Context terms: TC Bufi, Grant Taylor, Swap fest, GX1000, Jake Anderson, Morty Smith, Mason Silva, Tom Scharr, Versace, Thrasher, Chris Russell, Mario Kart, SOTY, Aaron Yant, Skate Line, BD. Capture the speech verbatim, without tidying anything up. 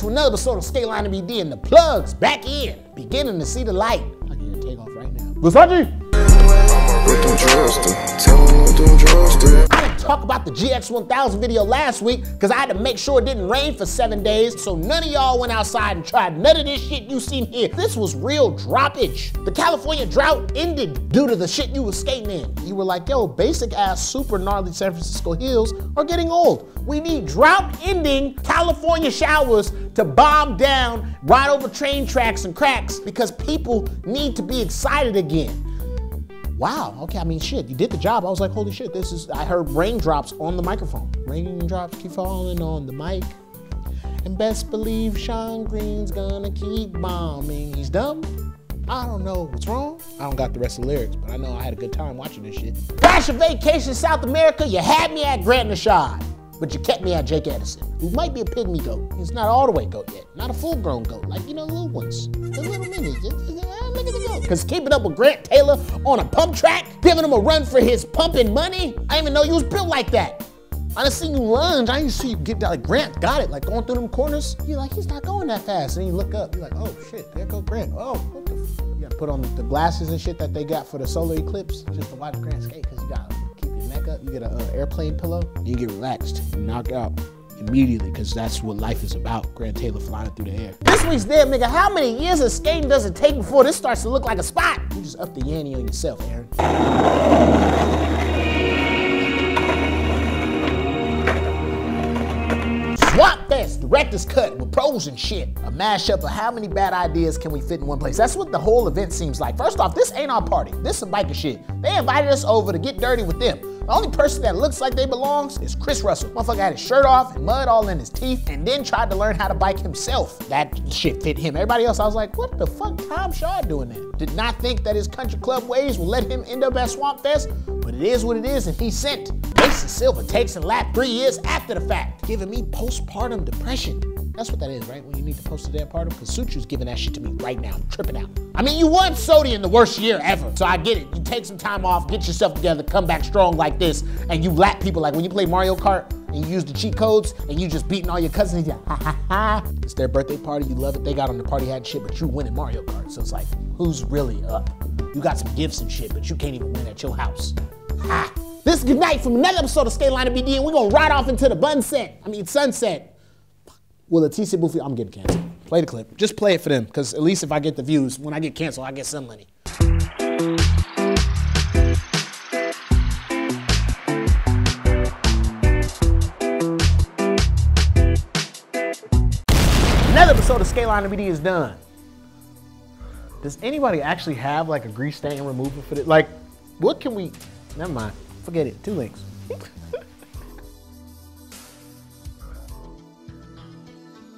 to another episode of Skate Line and B D, and the plug's back in, beginning to see the light. I need to take off right now. Versace! I didn't talk about the G X one thousand video last week because I had to make sure it didn't rain for seven days, so none of y'all went outside and tried none of this shit you seen here. This was real droppage. The California drought ended due to the shit you was skating in. You were like, yo, basic ass super gnarly San Francisco hills are getting old. We need drought ending California showers to bomb down right over train tracks and cracks because people need to be excited again. Wow, okay, I mean, shit, you did the job. I was like, holy shit, this is, I heard raindrops on the microphone. Raindrops keep falling on the mic. And best believe Sean Green's gonna keep bombing. He's dumb. I don't know what's wrong. I don't got the rest of the lyrics, but I know I had a good time watching this shit. Thrasher vacation South America, you had me at Grant Taylor, but you kept me at Jake Anderson, who might be a pygmy goat. He's not all the way goat yet. Not a full-grown goat, like, you know, little ones. The little minis. Look at the goat. Because keeping up with Grant Taylor on a pump track, giving him a run for his pumping money, I didn't even know you was built like that. I didn't see you lunge. I didn't see you get down. Like, Grant got it, like, going through them corners. You're like, he's not going that fast. And then you look up. You're like, oh, shit, there go Grant. Oh, what the f? You got to put on the glasses and shit that they got for the solar eclipse just to watch Grant skate because you got neck up, you get an uh, airplane pillow, you get relaxed, you knock out immediately, because that's what life is about. Grant Taylor flying through the air. This week's Dead Nigga, how many years of skating does it take before this starts to look like a spot? You just up the yanny on yourself, Aaron. Swap Fest, director's cut with pros and shit. A mashup of how many bad ideas can we fit in one place. That's what the whole event seems like. First off, this ain't our party. This is some biker shit. They invited us over to get dirty with them. The only person that looks like they belongs is Chris Russell. Motherfucker had his shirt off and mud all in his teeth and then tried to learn how to bike himself. That shit fit him. Everybody else, I was like, what the fuck Tom Scharr doing that? Did not think that his country club ways would let him end up at Swamp Fest, but it is what it is and he sent. Mason Silva takes a lap three years after the fact, giving me postpartum depression. That's what that is, right? When you need to post a damn part of, because Sutu's giving that shit to me right now. I'm tripping out. I mean, you won SOTY in the worst year ever. So I get it. You take some time off, get yourself together, come back strong like this, and you lap people. Like when you play Mario Kart and you use the cheat codes and you just beating all your cousins, you ha ha ha. It's their birthday party. You love it. They got on the party hat and shit, but you win in Mario Kart. So it's like, who's really up? You got some gifts and shit, but you can't even win at your house. Ha. This is good night from another episode of Skate Line and B D, and we're going to ride off into the sunset. I mean, sunset. Well, the T C Bufi, I'm getting canceled. Play the clip. Just play it for them, because at least if I get the views, when I get canceled, I get some money. Another episode of Skate Line and B D is done. Does anybody actually have like a grease stain remover for this? Like, what can we, never mind, forget it, two links.